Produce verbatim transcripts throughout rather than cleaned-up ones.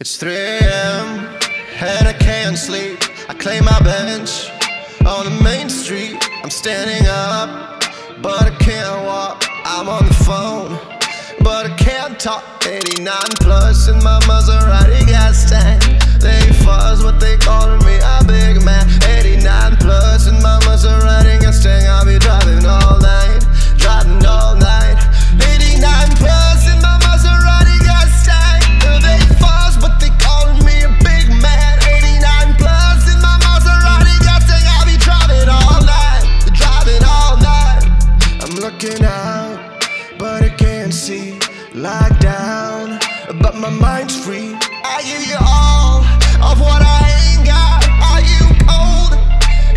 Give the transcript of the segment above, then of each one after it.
It's three A M and I can't sleep. I claim my bench on the main street. I'm standing up, but I can't walk. I'm on the phone, but I can't talk. Eighty-nine plus in my Maserati gas tank. They fuzz what they calling me, a big man. Eighty-nine plus in my Maserati gas tank. I'll be driving all night, driving all night. Eighty-nine plus in my Maserati gas tank. They fuzz but they calling me a big man. Eighty-nine plus in my Maserati gas tank. I'll be driving all night, driving all night. I'm looking out, but I can't see. Locked down, but my mind's free. I give you all of what I ain't got. Are you old?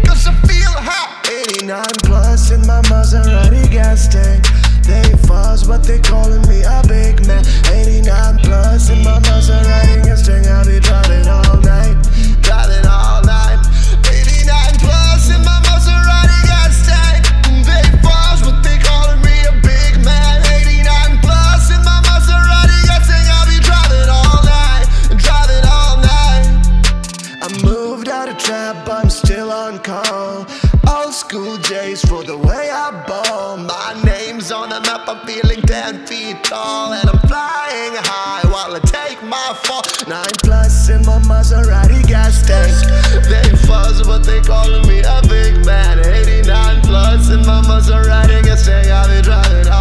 Cause I feel hot. Eighty-nine plus in my Maserati gas tank. They fuzz but they calling me a big man. Eighty-nine plus in my Maserati gas tank. I'll be driving all night, driving all night. Eighty-nine plus in my Maserati gas tank. They fuzz but they calling me a big man. Trap, but I'm still on call. Old school J's for the way I ball. My name's on the map, I'm feeling ten feet tall. And I'm flying high while I take my fall. Nine plus in my Maserati gas tank. They fuzz but they calling me a big man. Eighty-nine plus in my Maserati gas tank. I'll be driving all